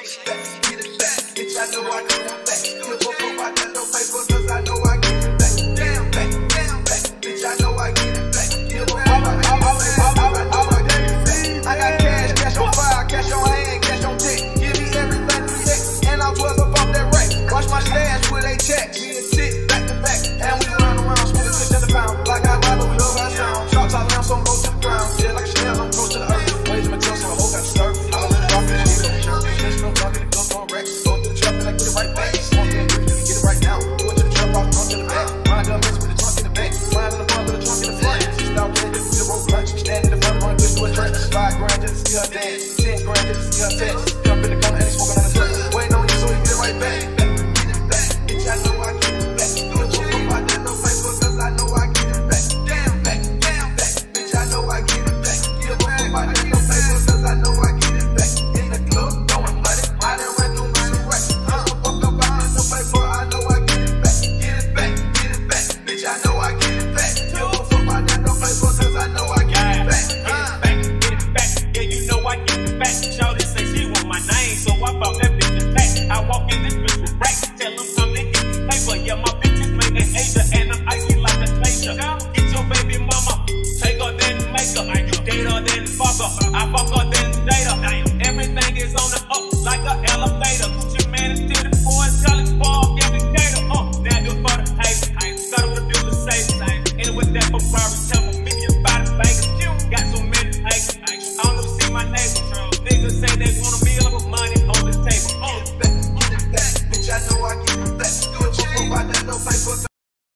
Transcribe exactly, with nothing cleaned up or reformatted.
respect. Get it back, bitch, I know I give it back. Give up up, I got no paper, cause I know I give it back. Damn back, damn back, bitch, I know I give it back. Give up up, I got no paper, cause I know I give it back. I got cash, cash on fire, cash on hand, cash on tick. Give me everything you take, and I was up off that rack. Watch my stash with a check, me and tick, back to back. And we run around, split a bitch at the pound. Like I love, we love our sound. Chops out now, so I'm close to the ground. Yeah, like a snail, I'm close to the earth. I fuck up, then data. Everything is on the up like a elephant.